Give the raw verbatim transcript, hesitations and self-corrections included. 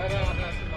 I don't know.